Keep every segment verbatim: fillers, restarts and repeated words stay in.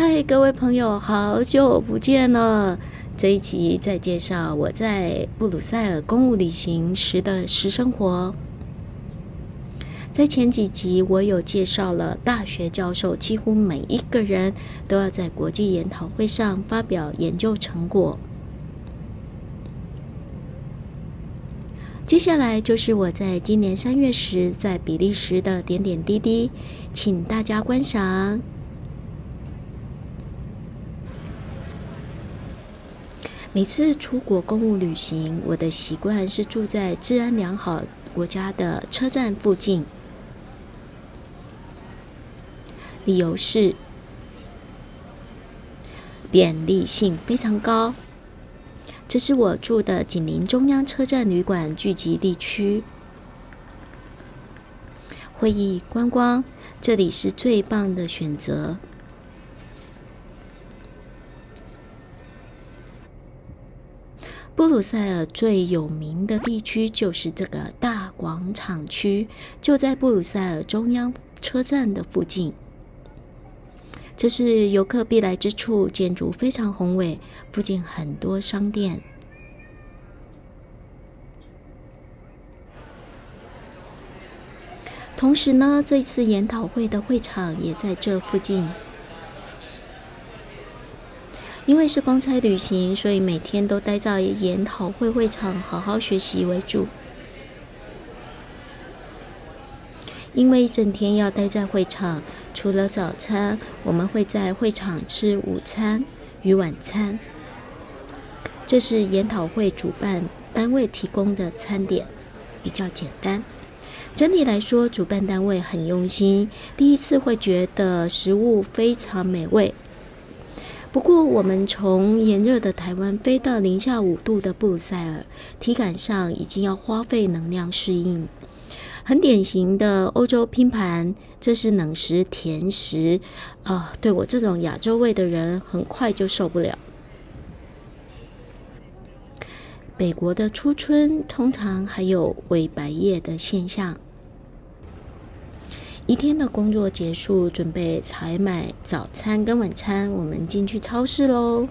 嗨，各位朋友，好久不见了！这一集在介绍我在布鲁塞尔公务旅行时的私生活。在前几集我有介绍了大学教授几乎每一个人都要在国际研讨会上发表研究成果。接下来就是我在今年三月时在比利时的点点滴滴，请大家观赏。每次出国公务旅行，我的习惯是住在治安良好国家的车站附近，理由是便利性非常高。这是我住的紧邻中央车站旅馆聚集地区，会议观光，这里是最棒的选择。布鲁塞尔最有名的地区就是这个大广场区，就在布鲁塞尔中央车站的附近。这是游客必来之处，建筑非常宏伟，附近很多商店。同时呢，这次研讨会的会场也在这附近。因为是公差旅行，所以每天都待在研讨会会场好好学习为主。因为一整天要待在会场，除了早餐，我们会在会场吃午餐与晚餐。这是研讨会主办单位提供的餐点，比较简单。整体来说，主办单位很用心，第一次会觉得食物非常美味。不过，我们从炎热的台湾飞到零下五度的布鲁塞尔，体感上已经要花费能量适应。很典型的欧洲拼盘，这是冷食甜食，啊、呃，对我这种亚洲胃的人很快就受不了。北国的初春通常还有伪白夜的现象。一天的工作结束，准备采买早餐跟晚餐，我们进去超市喽。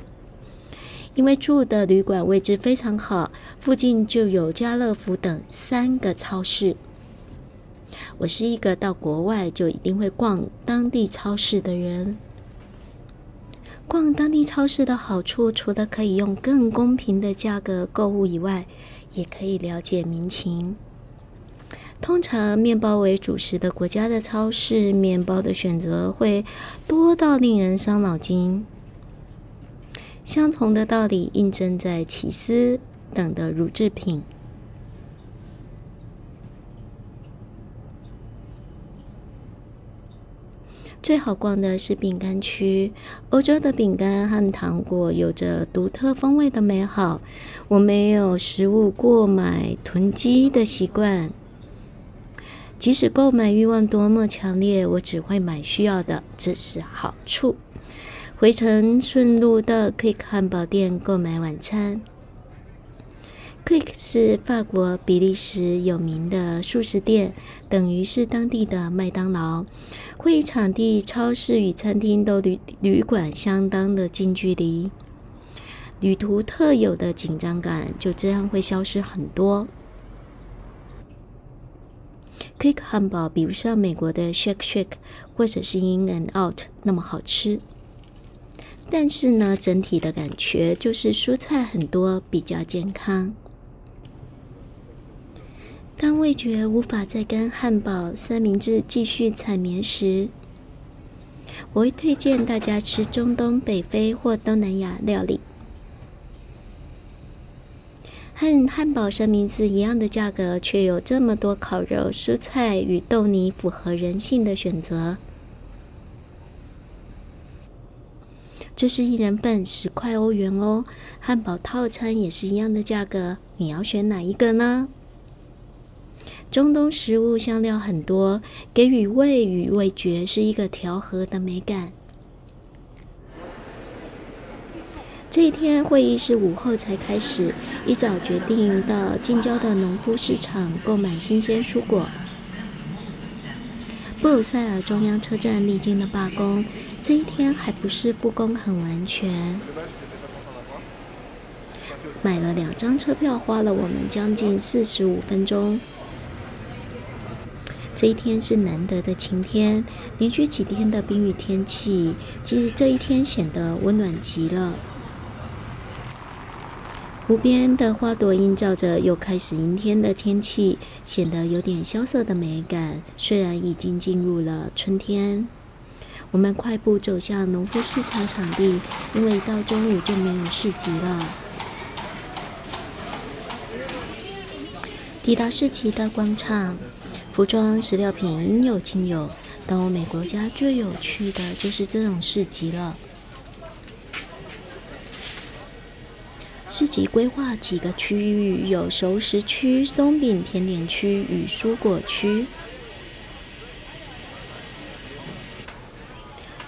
因为住的旅馆位置非常好，附近就有家乐福等三个超市。我是一个到国外就一定会逛当地超市的人。逛当地超市的好处，除了可以用更公平的价格购物以外，也可以了解民情。通常面包为主食的国家的超市，面包的选择会多到令人伤脑筋。相同的道理印证在起司等的乳制品。最好逛的是饼干区，欧洲的饼干和糖果有着独特风味的美好。我没有食物过买囤积的习惯，即使购买欲望多么强烈，我只会买需要的，这是好处。回程顺路到 Quick 汉堡店购买晚餐。Quick 是法国、比利时有名的速食店，等于是当地的麦当劳。会议场地、超市与餐厅都离旅馆相当的近距离，旅途特有的紧张感就这样会消失很多。Quick 汉堡比不上美国的 Shake Shack 或者是 In and Out 那么好吃，但是呢，整体的感觉就是蔬菜很多，比较健康。当味觉无法再跟汉堡、三明治继续缠绵时，我会推荐大家吃中东、北非或东南亚料理。和汉堡、三明治一样的价格，却有这么多烤肉、蔬菜与豆泥，符合人性的选择。这是一人份十块欧元哦，汉堡套餐也是一样的价格，你要选哪一个呢？中东食物香料很多，给予味与味觉是一个调和的美感。这一天会议是午后才开始，一早决定到近郊的农夫市场购买新鲜蔬果。布鲁塞尔中央车站历经了罢工，这一天还不是复工很完全。买了两张车票，花了我们将近四十五分钟。这一天是难得的晴天，连续几天的冰雨天气，其实这一天显得温暖极了。湖边的花朵映照着又开始阴天的天气，显得有点萧瑟的美感。虽然已经进入了春天，我们快步走向农夫市场场地，因为到中午就没有市集了。抵达市集的广场，服装、食料品应有尽有。到欧美国家最有趣的就是这种市集了。市集规划几个区域，有熟食区、松饼、甜点区与蔬果区。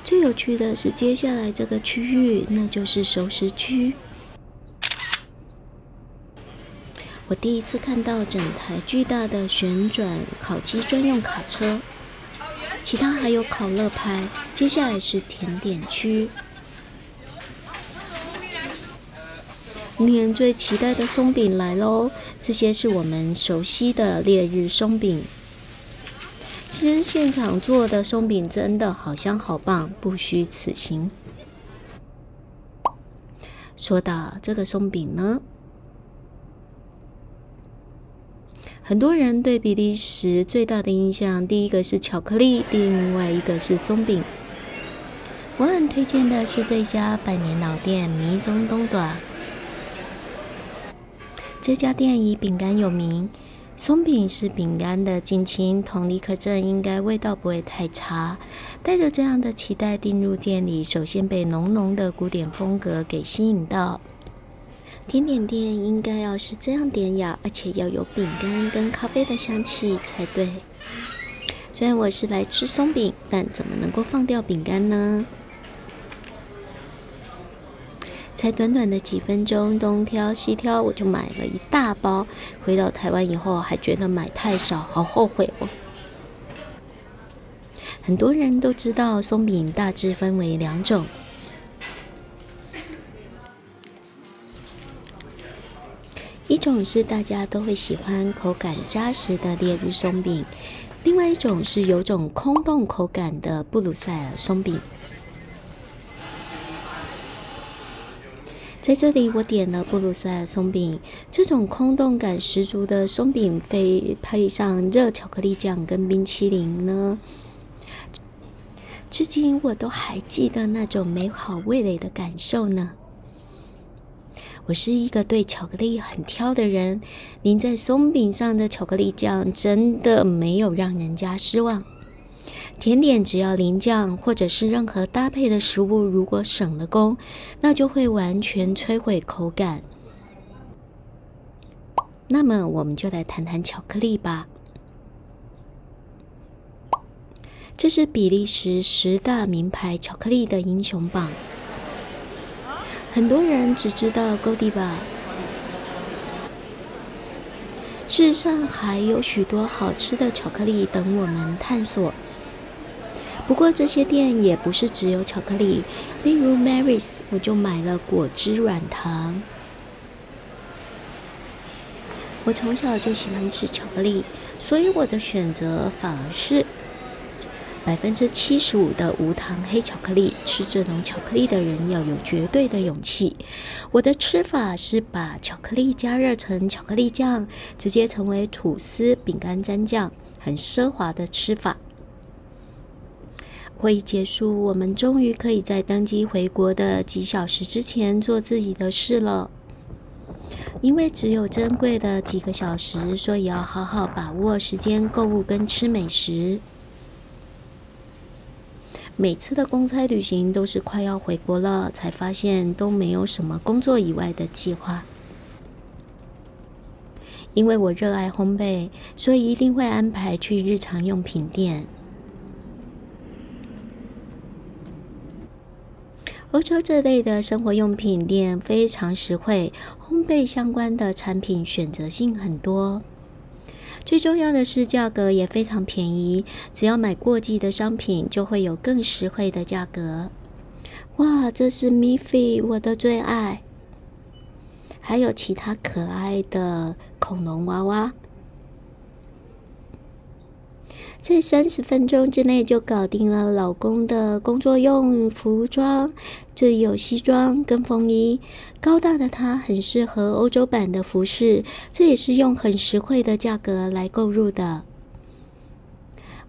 最有趣的是接下来这个区域，那就是熟食区。我第一次看到整台巨大的旋转烤鸡专用卡车，其他还有烤乐派。接下来是甜点区。今年最期待的松饼来喽！这些是我们熟悉的烈日松饼。其实现场做的松饼真的好香好棒，不虚此行。说到这个松饼呢，很多人对比利时最大的印象，第一个是巧克力，另外一个是松饼。我很推荐的是这家百年老店迷踪东短。这家店以饼干有名，松饼是饼干的近亲，同理可证，应该味道不会太差。带着这样的期待进入店里，首先被浓浓的古典风格给吸引到。甜点店应该要是这样典雅，而且要有饼干跟咖啡的香气才对。虽然我是来吃松饼，但怎么能够放掉饼干呢？才短短的几分钟，东挑西挑，我就买了一大包。回到台湾以后，还觉得买太少，好后悔哦。很多人都知道松饼大致分为两种，一种是大家都会喜欢、口感扎实的烈日松饼，另外一种是有种空洞口感的布鲁塞尔松饼。在这里，我点了布鲁塞尔松饼。这种空洞感十足的松饼，配配上热巧克力酱跟冰淇淋呢，至今我都还记得那种美好味蕾的感受呢。我是一个对巧克力很挑的人，淋在松饼上的巧克力酱真的没有让人家失望。甜点只要淋酱或者是任何搭配的食物，如果省了工，那就会完全摧毁口感。那么我们就来谈谈巧克力吧。这是比利时十大名牌巧克力的英雄榜。很多人只知道 Godiva， 事实上还有许多好吃的巧克力等我们探索。不过这些店也不是只有巧克力，例如 Maris， 我就买了果汁软糖。我从小就喜欢吃巧克力，所以我的选择反而是 百分之七十五 的无糖黑巧克力。吃这种巧克力的人要有绝对的勇气。我的吃法是把巧克力加热成巧克力酱，直接成为吐司、饼干沾酱，很奢华的吃法。会议结束，我们终于可以在登机回国的几小时之前做自己的事了。因为只有珍贵的几个小时，所以要好好把握时间购物跟吃美食。每次的公差旅行都是快要回国了，才发现都没有什么工作以外的计划。因为我热爱烘焙，所以一定会安排去日常用品店。欧洲这类的生活用品店非常实惠，烘焙相关的产品选择性很多。最重要的是价格也非常便宜，只要买过季的商品就会有更实惠的价格。哇，这是 Miffy 我的最爱，还有其他可爱的恐龙娃娃。在三十分钟之内就搞定了老公的工作用服装，这里有西装跟风衣，高大的他很适合欧洲版的服饰，这也是用很实惠的价格来购入的。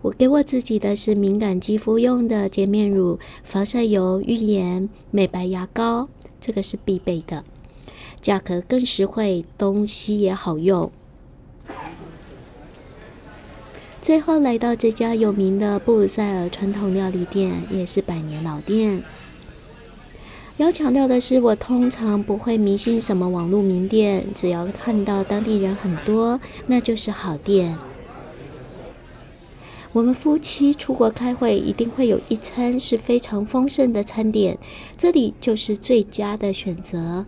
我给我自己的是敏感肌肤用的洁面乳、防晒油、浴盐、美白牙膏，这个是必备的，价格更实惠，东西也好用。最后来到这家有名的布鲁塞尔传统料理店，也是百年老店。要强调的是，我通常不会迷信什么网络名店，只要看到当地人很多，那就是好店。我们夫妻出国开会，一定会有一餐是非常丰盛的餐点，这里就是最佳的选择。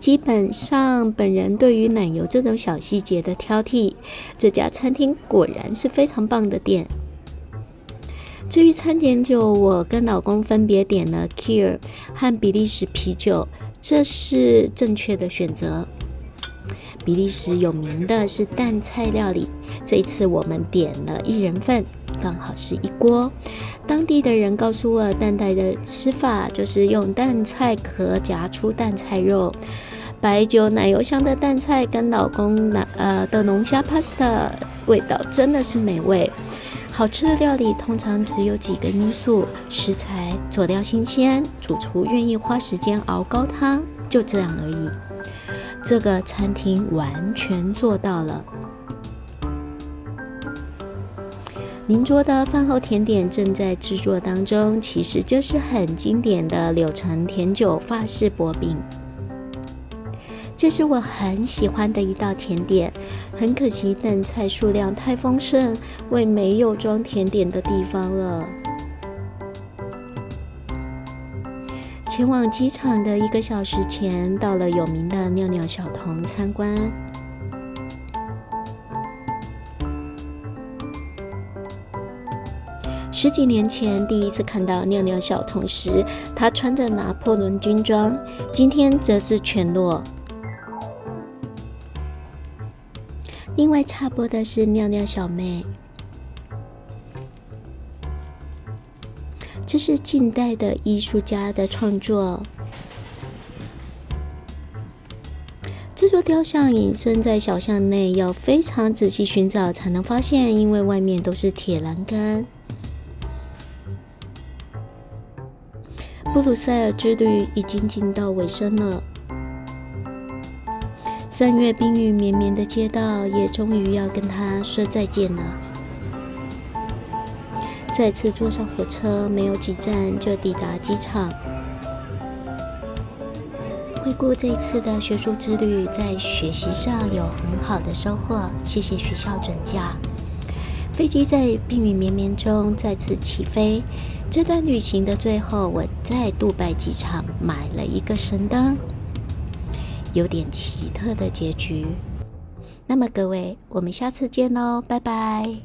基本上本人对于奶油这种小细节的挑剔，这家餐厅果然是非常棒的店。至于餐点酒，我跟老公分别点了 Kir 和比利时啤酒，这是正确的选择。比利时有名的是淡菜料理，这一次我们点了一人份，刚好是一锅。当地的人告诉我，淡菜的吃法就是用淡菜壳夹出淡菜肉。白酒奶油香的淡菜跟老公呃的龙虾 pasta 味道真的是美味。好吃的料理通常只有几个因素：食材、佐料新鲜、主厨愿意花时间熬高汤，就这样而已。这个餐厅完全做到了。邻桌的饭后甜点正在制作当中，其实就是很经典的柳橙甜酒法式薄饼。这是我很喜欢的一道甜点，很可惜淡菜数量太丰盛，我也没有装甜点的地方了。前往机场的一个小时前，到了有名的尿尿小童参观。十几年前第一次看到尿尿小童时，他穿着拿破仑军装，今天则是全裸。另外插播的是尿尿小妹，这是近代的艺术家的创作。这座雕像隐身在小巷内，要非常仔细寻找才能发现，因为外面都是铁栏杆。布鲁塞尔之旅已经进到尾声了，三月冰雨绵绵的街道也终于要跟他说再见了。再次坐上火车，没有几站就抵达机场。回顾这次的学术之旅，在学习上有很好的收获，谢谢学校准假。飞机在冰雨绵绵中再次起飞。这段旅行的最后，我在杜拜机场买了一个神灯，有点奇特的结局。那么各位，我们下次见喽，拜拜。